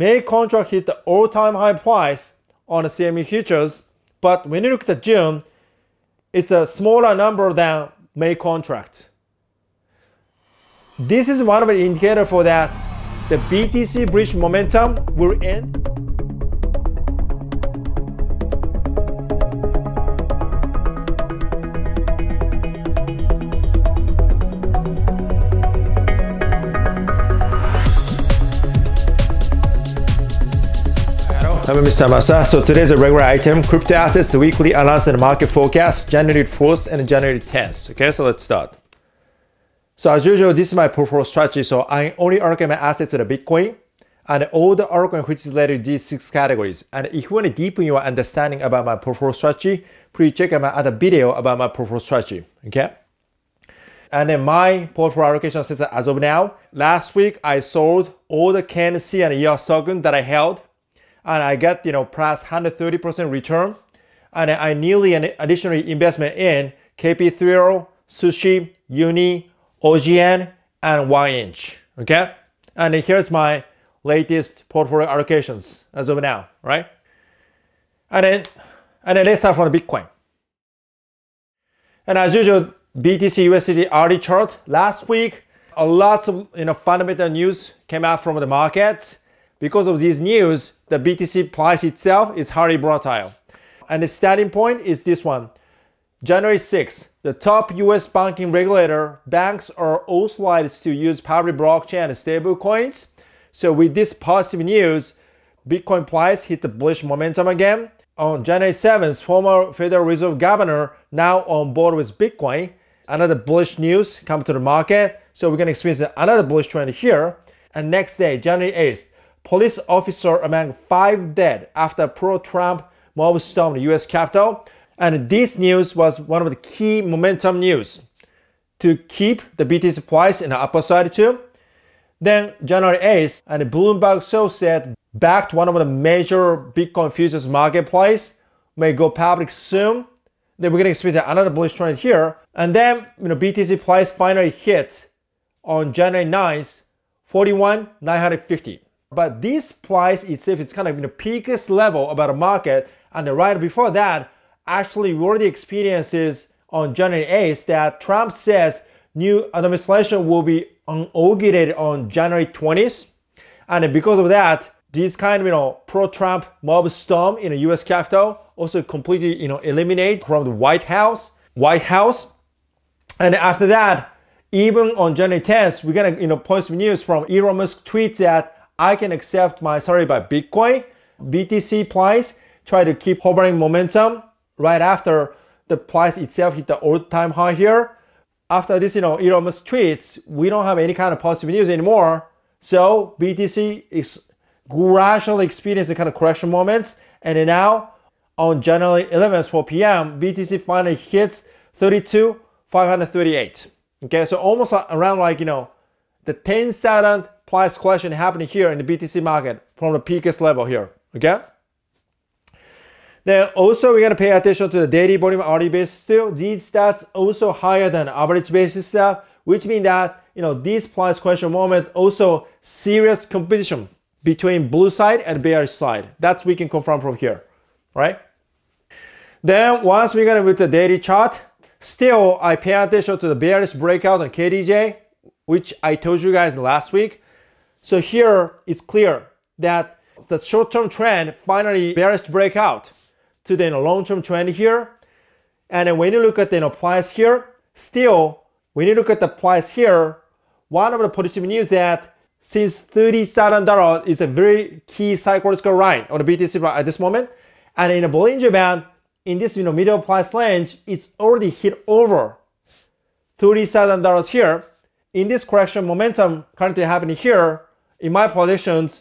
May contract hit the all-time high price on the CME futures, but when you look at June, it's a smaller number than May contract. This is one of the indicators for that the BTC bullish momentum will end. I'm Mr. Massa. So today's a regular item, crypto assets weekly analysis and market forecast, January 4th and January 10th. Okay, so let's start. So as usual, this is my portfolio strategy. So I only allocate my assets to the Bitcoin and all the altcoins which is related to these 6 categories. And if you want to deepen your understanding about my portfolio strategy, please check out my other video about my portfolio strategy. Okay. And then my portfolio allocation says that as of now, last week I sold all the KNC and ER token that I held. And I got, you know, plus 130% return. And I nearly an additional investment in KP3R, Sushi, Uni, OGN, and ONE INCH. Okay? And here's my latest portfolio allocations as of now, right? And then let's start from the Bitcoin. And as usual, BTC USD hourly chart. Last week, a lot of fundamental news came out from the markets. Because of these news, the BTC price itself is highly volatile. And the starting point is this one. January 6th, the top US banking regulator, banks are authorized to use public blockchain and stable coins. So with this positive news, Bitcoin price hit the bullish momentum again. On January 7th, former Federal Reserve Governor now on board with Bitcoin. Another bullish news come to the market. So we're going to experience another bullish trend here. And next day, January 8th, police officer among 5 dead after pro-Trump mob stormed the U.S. Capitol. And this news was one of the key momentum news to keep the BTC price in the upper side too. Then January 8th, and Bloomberg said backed one of the major Bitcoin futures marketplace may go public soon. Then we're going to experience another bullish trend here. And then BTC price finally hit on January 9th, 41,950. But this price itself is kind of in the peakest level about the market, and right before that, actually we already experiences on January 8th that Trump says new administration will be inaugurated on January 20th, and because of that, this kind of pro-Trump mob storm in the U.S. Capitol also completely eliminate from the White House, and after that, even on January 10th, we're gonna post news from Elon Musk tweets that. I can accept my salary by Bitcoin. BTC price try to keep hovering momentum right after the price itself hit the all-time high here. After this, Elon Musk tweets, we don't have any kind of positive news anymore. So BTC is gradually experiencing kind of correction moments. And then now on January 11th, 4 p.m., BTC finally hits 32,538. Okay, so almost around like, the 10,000 price collection happening here in the BTC market from the peakest level here. Okay. Then also we're gonna pay attention to the daily volume hourly basis too. These stats also higher than average basis stuff, which means that this price collection moment also serious competition between blue side and bearish side. That's we can confirm from here, right? Then once we're gonna with the daily chart, still I pay attention to the bearish breakout on KDJ, which I told you guys last week. So here it's clear that the short-term trend finally bearish breakout to the long-term trend here. And then when you look at the price here, still, when you look at the price here, one of the positive news that since $30,000 is a very key psychological line on the BTC at this moment, and in a Bollinger Band, in this middle price range, it's already hit over $30,000 here. In this correction momentum currently happening here, in my predictions,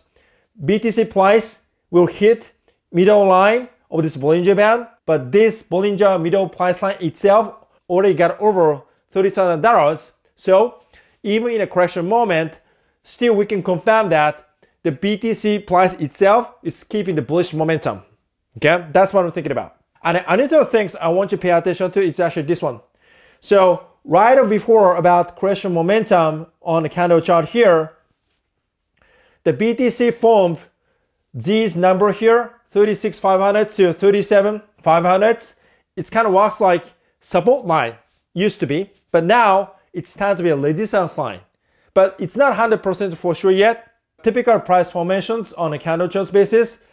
BTC price will hit middle line of this Bollinger Band, but this Bollinger middle price line itself already got over $30,000. So even in a correction moment, still we can confirm that the BTC price itself is keeping the bullish momentum. Okay, that's what I'm thinking about. And another thing I want you to pay attention to is actually this one. So right before about correction momentum on the candle chart here, the BTC formed This number here, 36,500 to 37,500, it kind of works like support line used to be, but now it's time to be a resistance line. But it's not 100% for sure yet. Typical price formations on a candle chart basis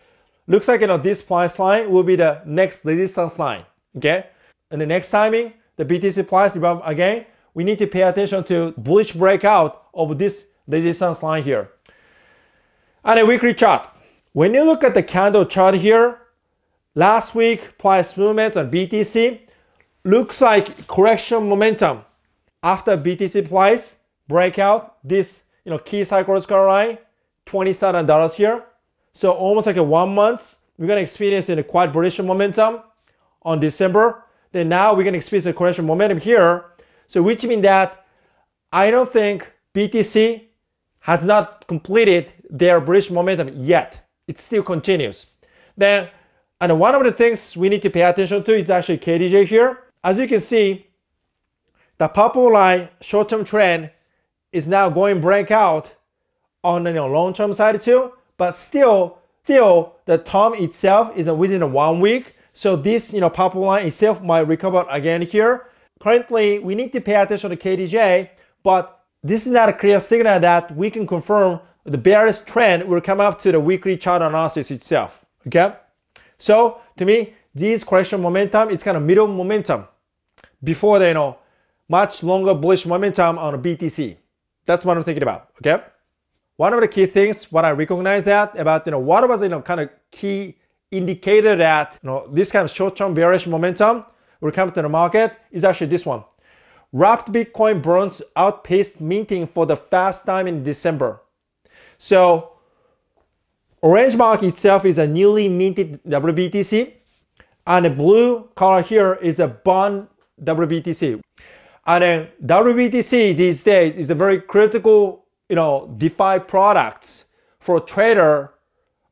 looks like, you know, this price line will be the next resistance line. Okay, and the next timing the BTC price rebound again, we need to pay attention to bullish breakout of this resistance line here. And a weekly chart, when you look at the candle chart here, last week price movement on BTC looks like correction momentum after BTC price breakout this, you know, key psychological line $27 here. So almost like a 1 month we're gonna experience in a quite bullish momentum on December. Then now we're gonna experience a correction momentum here. So which means that I don't think BTC has not completed their bullish momentum yet. It still continues. Then, and one of the things we need to pay attention to is actually KDJ here. As you can see, the purple line short-term trend is now going breakout on the, you know, long-term side too, but still the term itself is within 1 week. So this, you know, purple line itself might recover again here. Currently, we need to pay attention to KDJ, but this is not a clear signal that we can confirm the bearish trend will come up to the weekly chart analysis itself. Okay, so to me, this correction momentum is kind of middle momentum before the, you know, much longer bullish momentum on BTC. That's what I'm thinking about, okay? One of the key things, what I recognize that about, you know, what was, you know, kind of key indicator that, you know, this kind of short-term bearish momentum will come to the market is actually this one. Wrapped Bitcoin burns outpaced minting for the first time in December. So, orange mark itself is a newly minted WBTC, and the blue color here is a bond WBTC. And then WBTC these days is a very critical, you know, DeFi products for a trader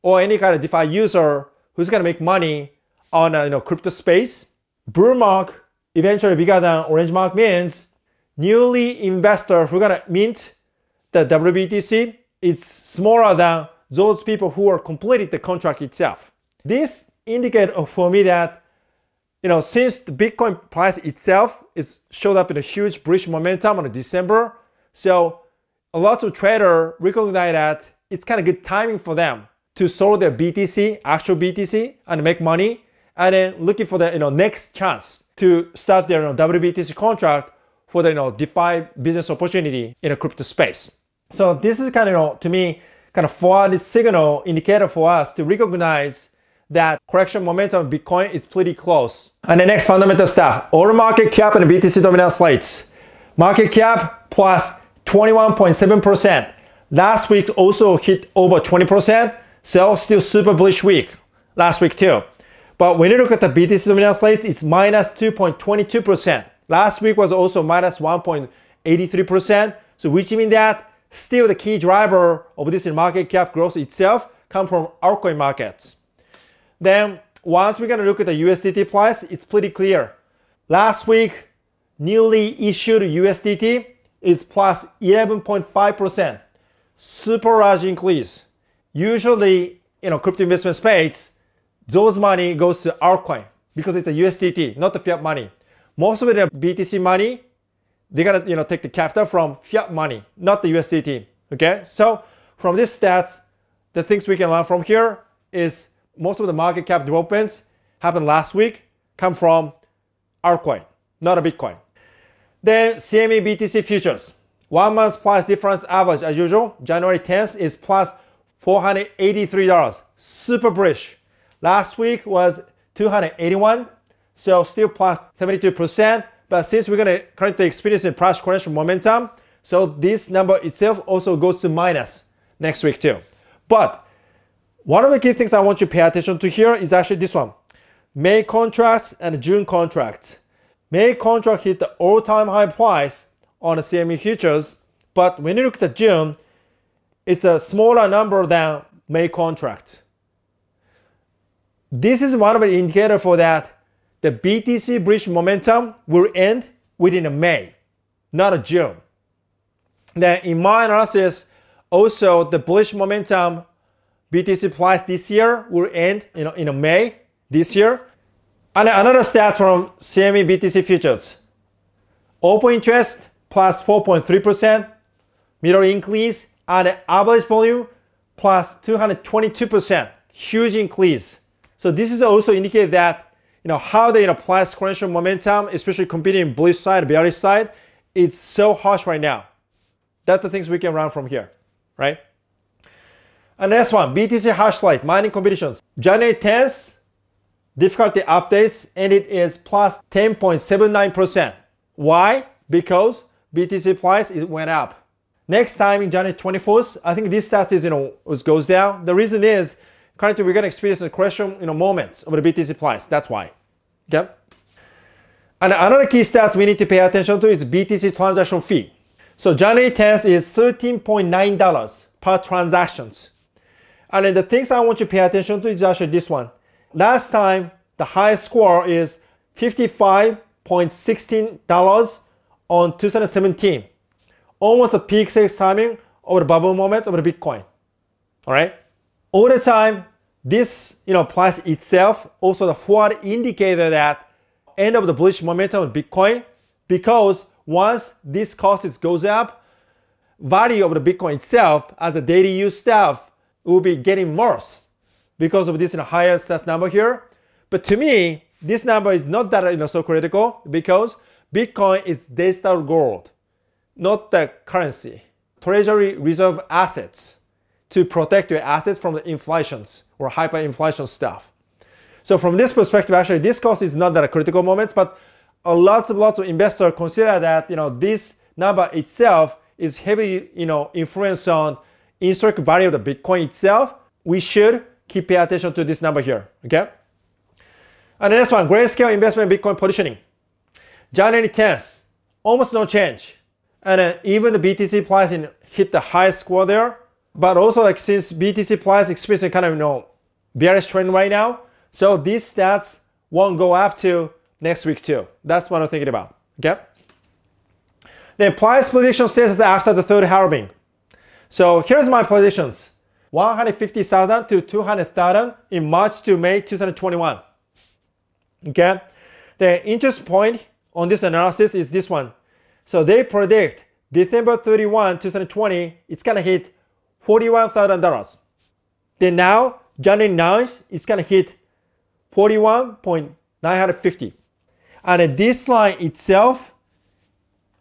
or any kind of DeFi user who's gonna make money on a, you know, crypto space. Blue mark eventually bigger than orange mark means newly investor who's gonna mint the WBTC, it's smaller than those people who are completed the contract itself. This indicates for me that, you know, since the Bitcoin price itself is showed up in a huge bullish momentum on December, so a lot of traders recognize that it's kind of good timing for them to sell their BTC, actual BTC, and make money, and then looking for the, you know, next chance to start their, you know, WBTC contract for the, you know, DeFi business opportunity in a crypto space. So this is kind of, you know, to me, kind of forward signal indicator for us to recognize that correction momentum of Bitcoin is pretty close. And the next fundamental stuff, all market cap and BTC dominance rates. Market cap plus 21.7%. Last week also hit over 20%, so still super bullish week last week too. But when you look at the BTC dominance rates, it's minus 2.22%. Last week was also minus 1.83%. So which means that still the key driver of this market cap growth itself comes from altcoin markets. Then once we're gonna look at the USDT price, it's pretty clear. Last week, newly issued USDT is plus 11.5%, super large increase. Usually, you know, crypto investment space, those money goes to altcoin because it's a USDT, not the fiat money. Most of the BTC money, they're gonna, you know, take the capital from fiat money, not the USDT. Okay, so from this stats, the things we can learn from here is most of the market cap developments happened last week come from altcoin, not a Bitcoin. Then CME BTC futures. 1 month price difference average as usual. January 10th is plus $483. Super bullish. Last week was 281, so still plus 72%. But since we're gonna currently experience a price correction momentum, so this number itself also goes to minus next week too. But one of the key things I want you to pay attention to here is actually this one. May contracts and June contracts. May contract hit the all-time high price on the CME futures, but when you look at June, it's a smaller number than May contracts. This is one of the indicators for that the BTC bullish momentum will end within a May, not a June. Then in my analysis, also the bullish momentum BTC price this year will end in May this year. And another stats from CME BTC futures. Open interest plus 4.3%, middle increase, and average volume plus 222%, huge increase. So this is also indicate that how the price sequential momentum, especially competing in bullish side, bearish side, it's so harsh right now. That's the things we can run from here, right? And next one, BTC hashlight mining competitions. January 10th, difficulty updates, and it is plus 10.79%. Why? Because BTC price, it went up. Next time in January 24th, I think this stat is, goes down. The reason is, currently we're gonna experience a correction moments of the BTC price, that's why, okay? And another key stats we need to pay attention to is BTC transaction fee. So January 10th is $13.9 per transactions. And then the things I want you to pay attention to is actually this one. Last time, the highest score is $55.16 on 2017. Almost a peak sales timing of the bubble moment of the Bitcoin, all right? All the time, this price itself, also the forward indicator that end of the bullish momentum of Bitcoin, because once this cost goes up, value of the Bitcoin itself as a daily use stuff will be getting worse because of this higher stats number here. But to me, this number is not that so critical because Bitcoin is digital gold, not the currency. Treasury reserve assets to protect your assets from the inflations or hyperinflation stuff. So from this perspective, actually, this cost is not that a critical moment, but lots of investors consider that this number itself is heavily influenced on intrinsic value of the Bitcoin itself. We should keep pay attention to this number here, okay? And the next one, Grayscale investment Bitcoin positioning. January 10th, almost no change. And even the BTC price hit the highest score there, but also like since BTC price experiencing kind of bearish trend right now, so these stats won't go up to next week too. That's what I'm thinking about, okay? Then price prediction status after the third halving. So here's my predictions. 150,000 to 200,000 in March to May 2021, okay? The interest point on this analysis is this one. So they predict December 31, 2020, it's gonna hit $41,000. Then now, January 9th, it's gonna hit 41,950. And this line itself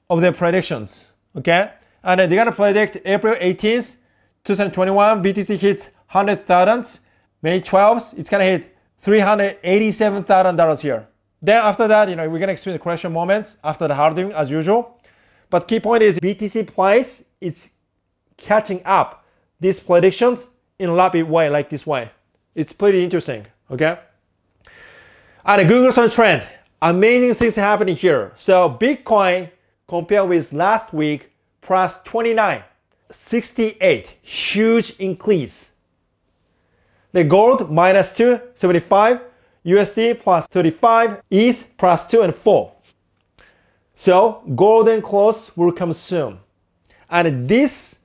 of their predictions, okay? And they're gonna predict April 18th, 2021, BTC hits 100,000. May 12th, it's gonna hit $387,000 here. Then after that, we're gonna experience correction moments after the halving as usual. But key point is BTC price is catching up these predictions in a rapid way, like this way. It's pretty interesting, okay? And Google's on trend. Amazing things happening here. So Bitcoin compared with last week, plus 29, 68, huge increase. The gold minus 2, 75, USD plus 35, ETH plus 2 and 4. So golden close will come soon. And this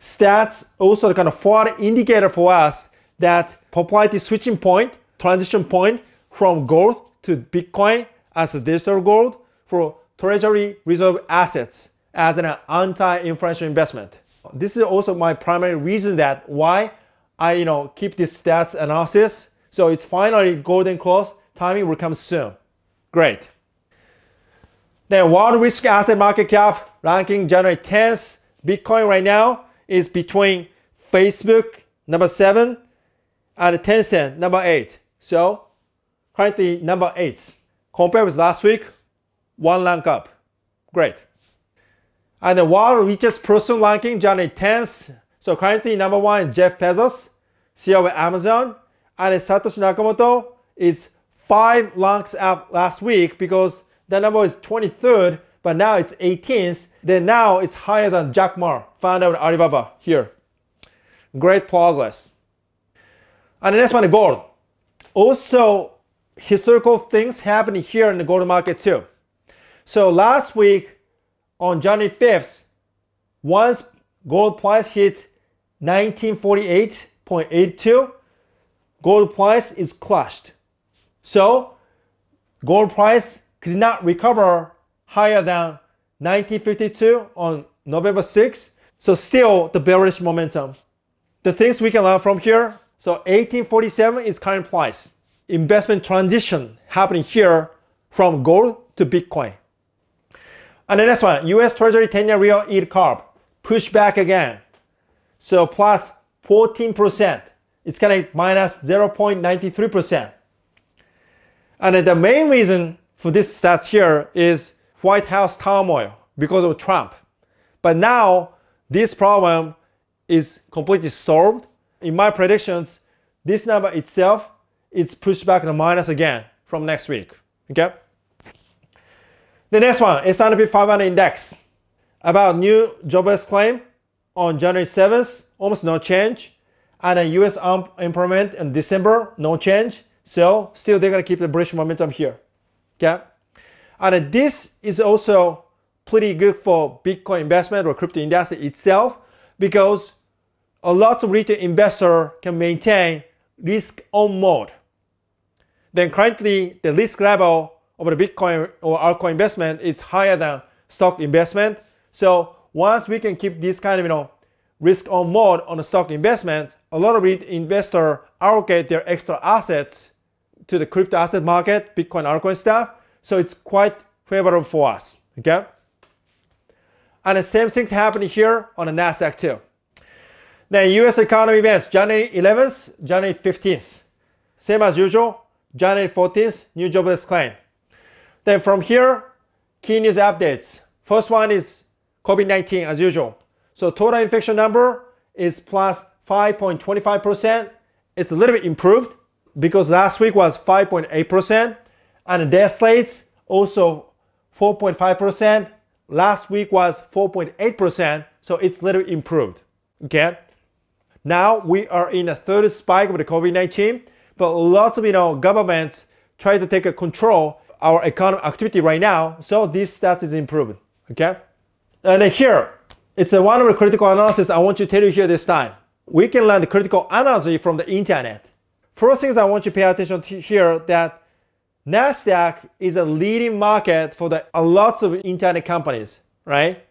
stats also kind of forward indicator for us that popularity switching point, transition point from gold to Bitcoin as a digital gold for treasury reserve assets as an anti-inflation investment. This is also my primary reason that why I keep this stats analysis. So it's finally golden cross, timing will come soon. Great. Then world risk asset market cap ranking January 10th. Bitcoin right now is between Facebook number 7 and Tencent number 8. So currently number 8. Compared with last week, one rank up. Great. And the world richest person ranking January 10th. So currently number 1 is Jeff Bezos, CEO of Amazon. And Satoshi Nakamoto is 5 ranks up last week because the number is 23rd, but now it's 18th. Then now it's higher than Jack Ma, founder of Alibaba here. Great progress. And the next one is gold. Also, historical things happening here in the gold market too. So last week on January 5th, once gold price hit 1948, $0.82, gold price is crushed. So gold price could not recover higher than 1952 on November 6th. So still the bearish momentum. The things we can learn from here. So 1847 is current price. Investment transition happening here from gold to Bitcoin. And the next one, US Treasury 10-year real yield curve. Push back again. So plus 14%. It's kind of minus 0.93%. And then the main reason for this stats here is White House turmoil because of Trump. But now this problem is completely solved. In my predictions, this number itself, it's pushed back to minus again from next week. Okay. The next one, S&P 500 index. About new jobless claim on January 7th, almost no change. And then US unemployment in December, no change. So still they're going to keep the bullish momentum here. Okay. And this is also pretty good for Bitcoin investment or crypto industry itself, because a lot of retail investor can maintain risk-on mode. Then currently the risk level of the Bitcoin or altcoin investment is higher than stock investment. So once we can keep this kind of, risk-on mode on the stock investment, a lot of retail investor allocate their extra assets to the crypto asset market, Bitcoin, altcoin stuff. So it's quite favorable for us, okay? And the same thing happening here on the NASDAQ too. Then US economy events, January 11th, January 15th. Same as usual, January 14th, new jobless claim. Then from here, key news updates. First one is COVID-19 as usual. So total infection number is plus 5.25%. It's a little bit improved because last week was 5.8%. And the death rates also 4.5%. Last week was 4.8%. So it's a little bit improved. Okay. Now we are in the third spike of the COVID-19, but lots of governments try to take control our economic activity right now. So this stats is improving. Okay. And then here, it's one of the critical analysis I want you to tell you here this time. We can learn the critical analysis from the internet. First things I want you to pay attention to here that NASDAQ is a leading market for a lots of internet companies, right?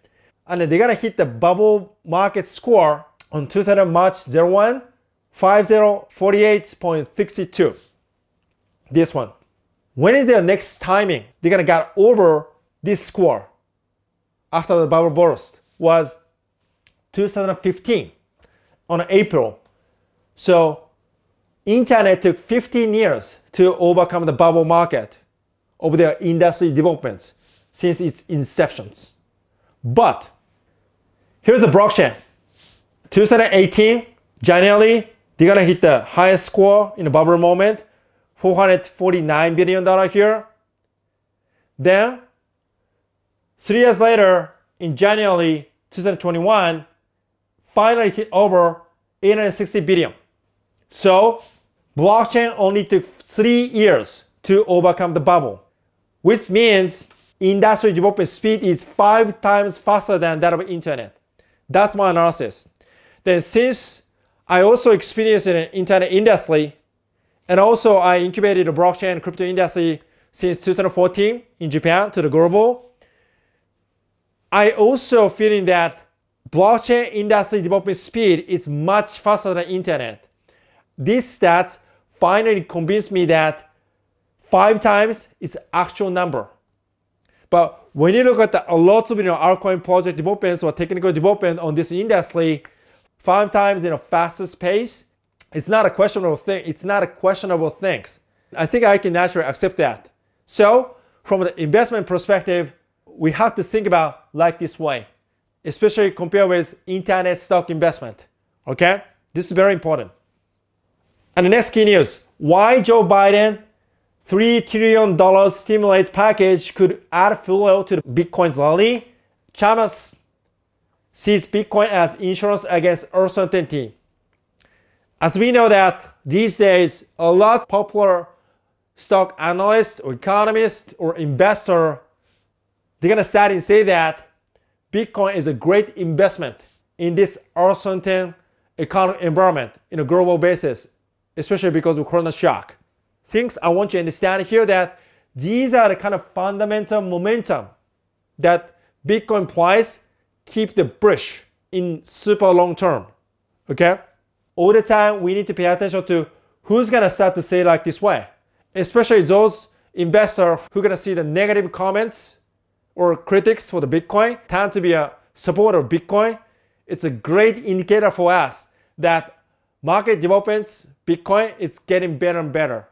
And they're going to hit the bubble market score on 2000 March 01, 5048.62. This one. When is their next timing? They're going to get over this score after the bubble burst was 2015 on April. So internet took 15 years to overcome the bubble market of their industry developments since its inception. But here's the blockchain. 2018, January, they're gonna hit the highest score in the bubble moment, $449 billion here. Then, 3 years later, in January 2021, finally hit over $860 billion. So, blockchain only took 3 years to overcome the bubble, which means industry development speed is 5 times faster than that of internet. That's my analysis. Then since I also experienced in an internet industry, and also I incubated the blockchain and crypto industry since 2014 in Japan to the global, I also feeling that blockchain industry development speed is much faster than internet. These stats finally convinced me that 5 times is actual number. But when you look at a lot of altcoin project developments or technical development on this industry, 5 times fastest pace, it's not a questionable thing. It's not a questionable thing. I think I can naturally accept that. So from the investment perspective, we have to think about like this way, especially compared with internet stock investment. Okay, this is very important. And the next key news: why Joe Biden $3 trillion stimulus package could add fuel to Bitcoin's rally. China sees Bitcoin as insurance against uncertainty. As we know that these days, a lot of popular stock analysts or economists or investors, they're going to start and say that Bitcoin is a great investment in this uncertain economic environment in a global basis, especially because of corona shock. Things I want you to understand here that these are the kind of fundamental momentum that Bitcoin price keep the bullish in super long term, okay? All the time we need to pay attention to who's gonna start to say like this way, especially those investors who are gonna see the negative comments or critics for the Bitcoin, tend to be a supporter of Bitcoin. It's a great indicator for us that market developments, Bitcoin is getting better and better.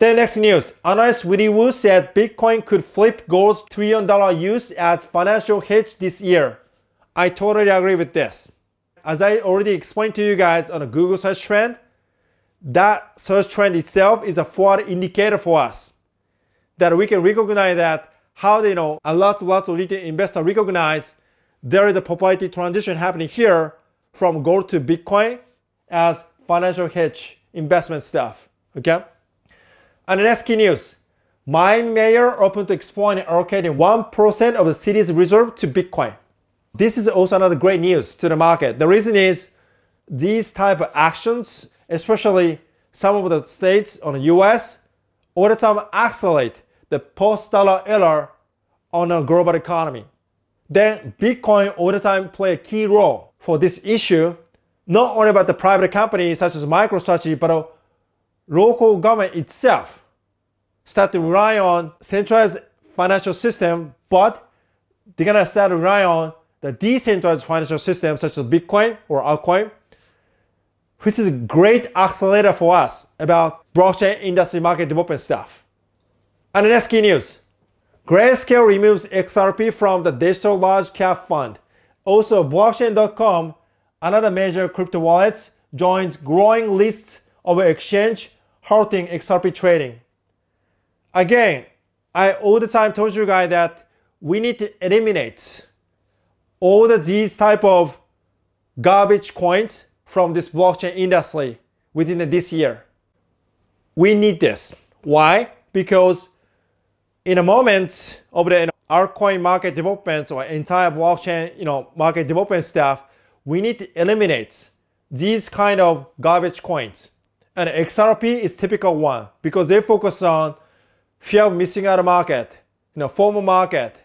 Then next news, analyst Willie Wu said Bitcoin could flip gold's $1 trillion use as financial hedge this year. I totally agree with this. As I already explained to you guys on a Google search trend, that search trend itself is a forward indicator for us that we can recognize that how they know a lots of retail investors recognize there is a proprietary transition happening here from gold to Bitcoin as financial hedge investment stuff, okay? And the next key news, Miami mayor open to exploring and allocating 1% of the city's reserve to Bitcoin. This is also another great news to the market. The reason is these type of actions, especially some of the states on the US, all the time accelerate the post-dollar era on a global economy. Then Bitcoin all the time play a key role for this issue, not only about the private companies such as MicroStrategy, but local government itself start to rely on centralized financial system, but they're gonna start to rely on the decentralized financial system such as Bitcoin or altcoin, which is a great accelerator for us about blockchain industry market development stuff. And the next key news, Grayscale removes XRP from the digital large cap fund. Also, Blockchain.com, another major crypto wallet, joins growing lists of exchange halting XRP trading. Again, I all the time told you guys that we need to eliminate all of these type of garbage coins from this blockchain industry within this year. We need this. Why? Because in a moment of the altcoin market developments or entire blockchain, market development stuff, we need to eliminate these kind of garbage coins. And XRP is typical one because they focus on fear of missing out of market, formal market.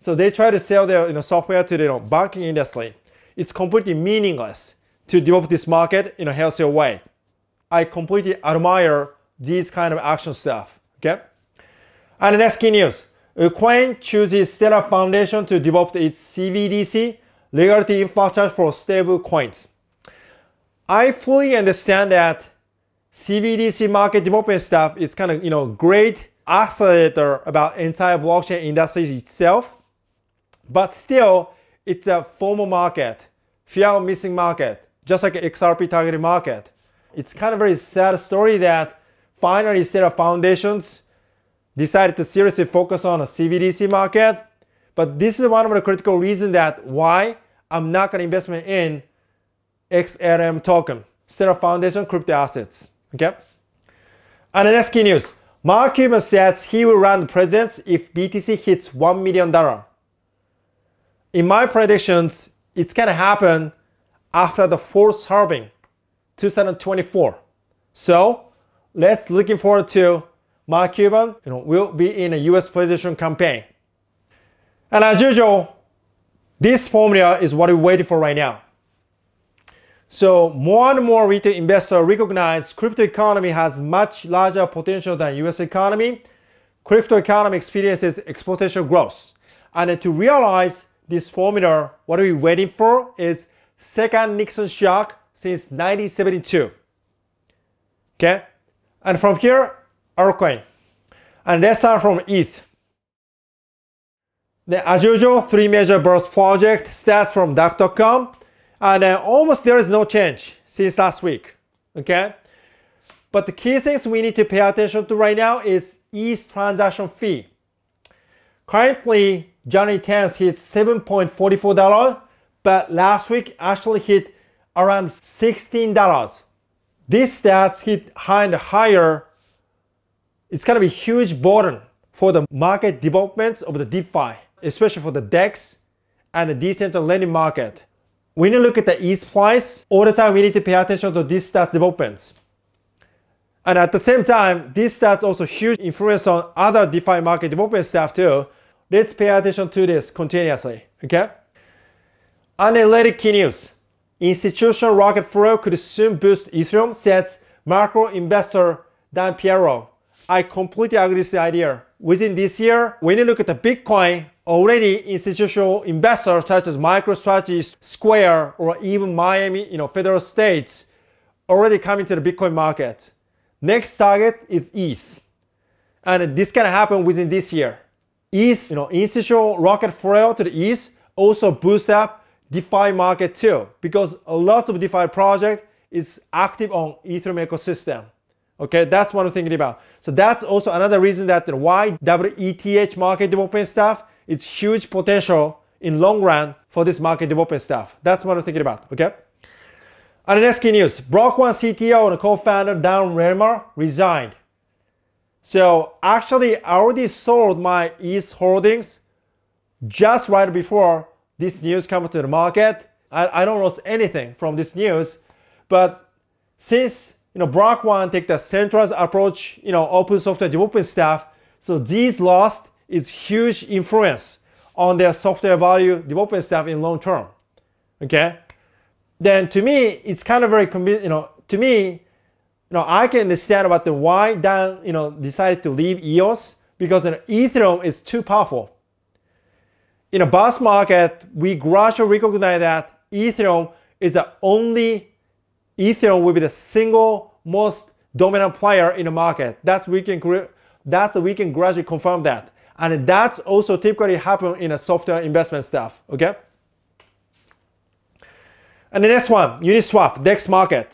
So they try to sell their software to the banking industry. It's completely meaningless to develop this market in a healthier way. I completely admire these kind of action stuff, okay? And the next key news, Ukraine chooses Stellar Foundation to develop its CBDC legality infrastructure for stable coins. I fully understand that CBDC market development stuff is kind of, great accelerator about entire blockchain industry itself, but still it's a formal market, fear of missing market, just like an XRP targeted market. It's kind of a very sad story that finally Stellar Foundations decided to seriously focus on a CBDC market, but this is one of the critical reasons that why I'm not gonna invest in XRM token, Stellar Foundation crypto assets, okay? And the next key news, Mark Cuban says he will run the presidency if BTC hits $1 million. In my predictions, it's gonna happen after the fourth halving, 2024. So let's looking forward to Mark Cuban will be in a US presidential campaign. And as usual, this formula is what we're waiting for right now. So more and more retail investors recognize crypto economy has much larger potential than US economy. Crypto economy experiences exponential growth. And to realize this formula, what we're waiting for is second Nixon shock since 1972. Okay? And from here, altcoin. And let's start from ETH. Then, as usual, three major burst project stats from DAC.com. And almost there is no change since last week. Okay? But the key things we need to pay attention to right now is ETH transaction fee. Currently, January 10th hit $7.44, but last week actually hit around $16. These stats hit high and higher. It's gonna be a huge burden for the market developments of the DeFi, especially for the DEX and the decentralized lending market. When you look at the ETH price, all the time we need to pay attention to this stats developments. And at the same time, these stats also huge influence on other DeFi market development stuff too. Let's pay attention to this continuously, okay? Unrelated key news. Institutional rocket flow could soon boost Ethereum, says macro investor Dan Piero. I completely agree with this idea. Within this year, when you look at the Bitcoin, already institutional investors such as MicroStrategy, Square, or even Miami, Federal States, already coming to the Bitcoin market. Next target is ETH, and this can happen within this year. ETH, institutional rocket fuel to the ETH also boosts up DeFi market too, because a lot of DeFi project is active on Ethereum ecosystem. Okay, that's what I'm thinking about. So that's also another reason that why WETH market development stuff, it's huge potential in long run for this market development stuff. That's what I'm thinking about, okay? And the next key news, Block.one CTO and co-founder Dan Raymer resigned. So actually, I already sold my ETH holdings just right before this news came to the market. I don't lose anything from this news, but since Block.one take the centralized approach, open software development stuff, so these lost is huge influence on their software value development stuff in long term, okay? Then to me, it's kind of very, to me, I can understand about the why Dan, decided to leave EOS, because Ethereum is too powerful. In a bus market, we gradually recognize that Ethereum is the only, Ethereum will be the single most dominant player in the market. We can gradually confirm that. And that's also typically happen in a software investment stuff, okay? And the next one, Uniswap, DEX market.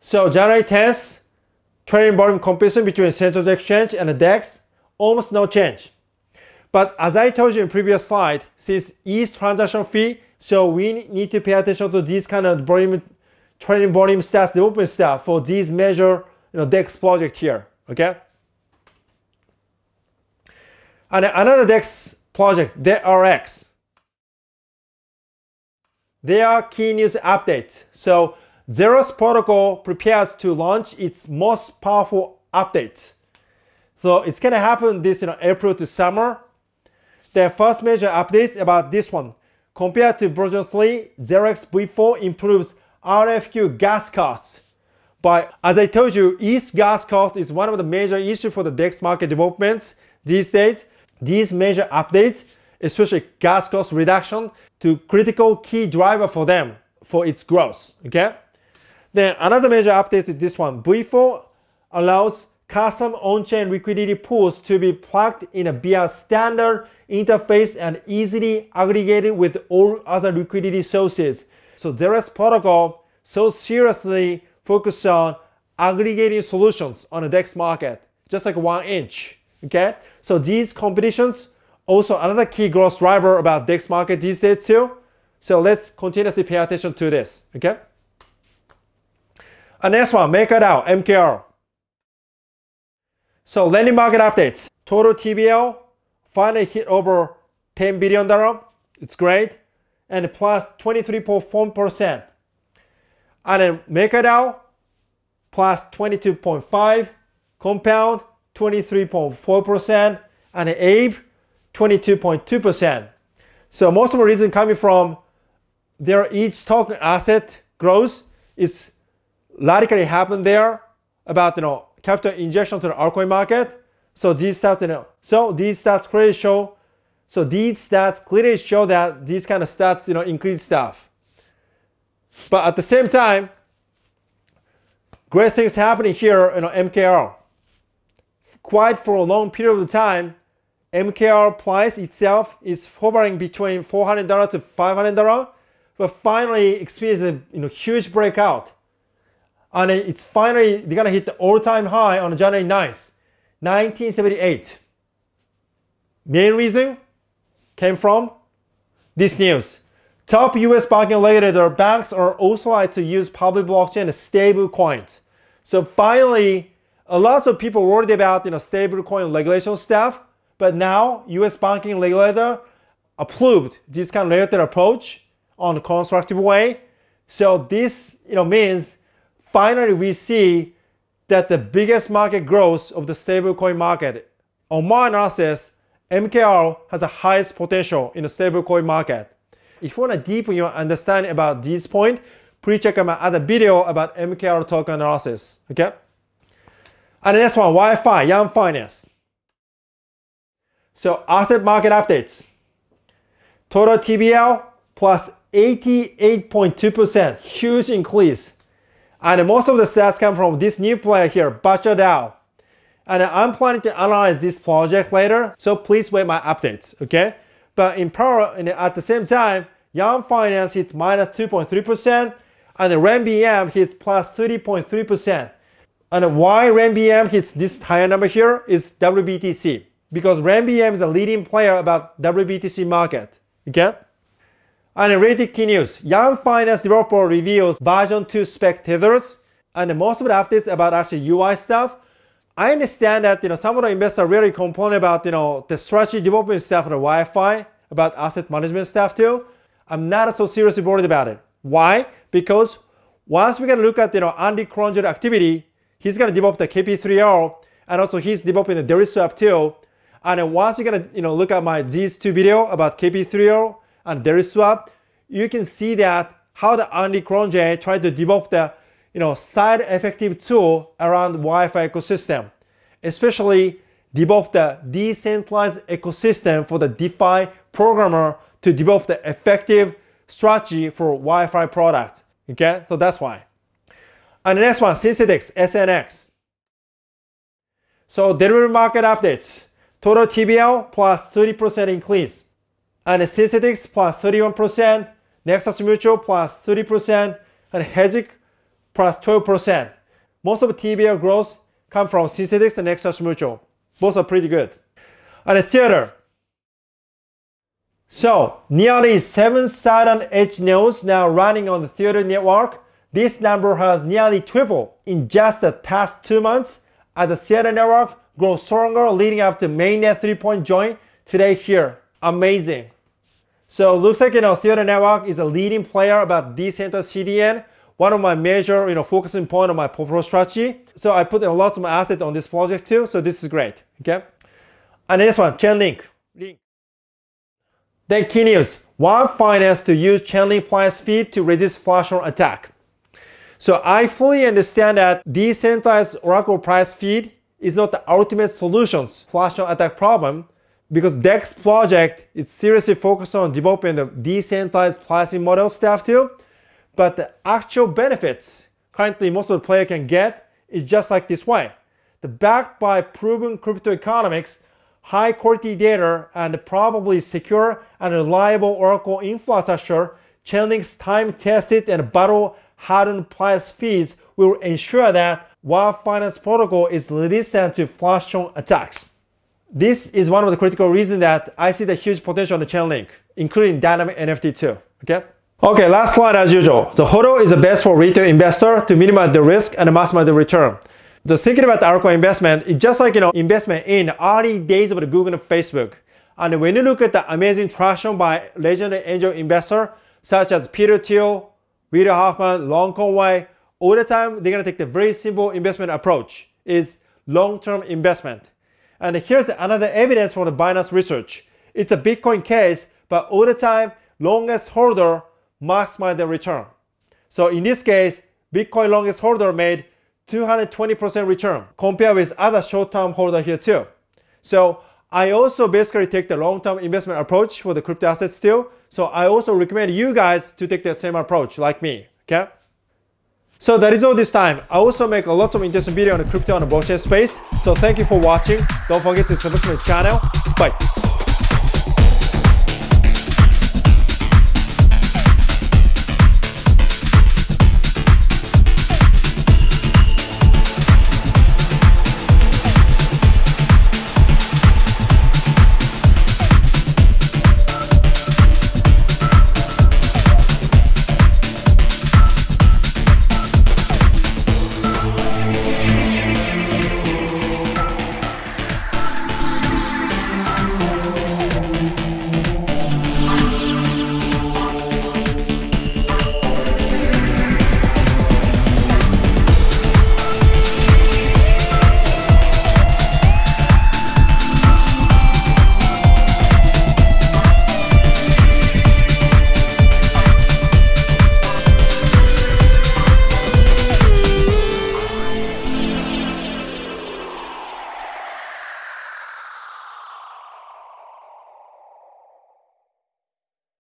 So January 10th, trading volume comparison between Central Exchange and the DEX, almost no change. But as I told you in previous slide, since ETH transaction fee, so we need to pay attention to these kind of volume, trading volume stats, development stuff for these measure, DEX project here, okay? And another DEX project, DRX. Their key news update. So Zeros protocol prepares to launch its most powerful update. So it's gonna happen this April to summer. Their first major update about this one. Compared to version 3, Zeros V4 improves RFQ gas costs. But as I told you, ETH gas cost is one of the major issues for the DEX market developments these days. These major updates, especially gas cost reduction, to critical key driver for them, for its growth, okay? Then another major update is this one. V4 allows custom on-chain liquidity pools to be plugged in via standard interface and easily aggregated with all other liquidity sources. So Zeros protocol so seriously focused on aggregating solutions on the DEX market, just like ONE INCH, okay? So these competitions also another key growth driver about DEX market these days too. So let's continuously pay attention to this, okay? And next one, MakerDAO, MKR. So lending market updates. Total TBL finally hit over $10 billion. It's great. And plus 23.4%. And then MakerDAO plus 22.5%. Compound 23.4%. And Aave 22.2%. So most of the reason coming from their each token asset growth is radically happened there about capital injection to the altcoin market. So these stats clearly show that these kind of stats increase stuff. But at the same time, great things happening here, MKR. Quite for a long period of time, MKR price itself is hovering between $400 to $500, but finally experienced a huge breakout. And it's finally, they're gonna hit the all-time high on January 9th, 1978. Main reason came from this news. Top US banking regulator banks are authorized to use public blockchain as stable coins. So finally, a lot of people worried about stable coin regulation stuff. But now, U.S. banking regulator approved this kind of regulated approach. on a constructive way. So this, means finally we see that the biggest market growth of the stablecoin market. On my analysis, MKR has the highest potential in the stablecoin market. If you want to deepen your understanding about this point, please check out my other video about MKR token analysis. Okay? And the next one, YFI, Yearn Finance. So asset market updates. Total TBL plus 88.2%, huge increase. And most of the stats come from this new player here, MakerDAO. And I'm planning to analyze this project later, so please wait my updates, okay? But in parallel, at the same time, Yearn Finance hit minus 2.3%, and RenBM hits plus 30.3%. And why RenBM hits this higher number here is WBTC, because RenBM is a leading player about WBTC market, okay? And really key news, Yearn Finance developer reveals version 2 spec tethers, and most of the updates about actually UI stuff. I understand that some of the investors really complain about the strategy development stuff and the Wi-Fi, about asset management stuff too. I'm not so seriously worried about it. Why? Because once we're gonna look at Andy Cronjo's activity, he's gonna develop the KP3R, and also he's developing the DerisSwap too. And then once you're gonna look at these two videos about KP3R and DerisSwap, you can see that how the Andy Cronje tried to develop the side-effective tool around Wi-Fi ecosystem, especially develop the decentralized ecosystem for the DeFi programmer to develop the effective strategy for Wi-Fi product. Okay, so that's why. And the next one, Synthetix, SNX. So derivative market updates. Total TBL plus 30% increase. And Synthetix plus 31%, Nexus Mutual plus 30%, and Hedgic plus 12%. Most of the TBL growth come from Synthetix and Nexus Mutual. Both are pretty good. And the Theater. So nearly 7,000 edge nodes now running on the Theater network. This number has nearly tripled in just the past 2 months as the Theater network grows stronger leading up to mainnet 3.0 join today here. Amazing. So looks like Theater network is a leading player about decentralized CDN. One of my major, focusing point on my portfolio strategy. So I put a lot of my assets on this project too. So this is great, okay? And this one, Chainlink. Then key news, Yearn Finance to use Chainlink price feed to resist flash loan attack. So I fully understand that decentralized Oracle price feed is not the ultimate solutions flash loan attack problem, because DEX project is seriously focused on developing the decentralized pricing model stuff too. But the actual benefits currently most of the player can get is just like this way. The backed by proven crypto economics, high quality data, and probably secure and reliable Oracle infrastructure, Chainlink's time-tested and battle-hardened price feeds will ensure that Yearn Finance protocol is resistant to flash loan attacks. This is one of the critical reasons that I see the huge potential on the Chainlink, including dynamic NFT too, okay? Okay, last slide as usual. The HODL is the best for retail investor to minimize the risk and maximize the return. Just thinking about the Oracle investment, it's just like investment in early days of the Google and Facebook. And when you look at the amazing traction by legendary angel investor such as Peter Thiel, Peter Hoffman, Ron Conway, all the time they're gonna take the very simple investment approach is long-term investment. And here's another evidence from the Binance research. It's a Bitcoin case, but all the time longest holder maximize the return. So in this case, Bitcoin longest holder made 220% return compared with other short-term holder here too. So I also basically take the long-term investment approach for the crypto assets still. So I also recommend you guys to take that same approach like me, okay? So that is all this time. I also make a lot of interesting video on the crypto and the blockchain space. So thank you for watching. Don't forget to subscribe to my channel. Bye.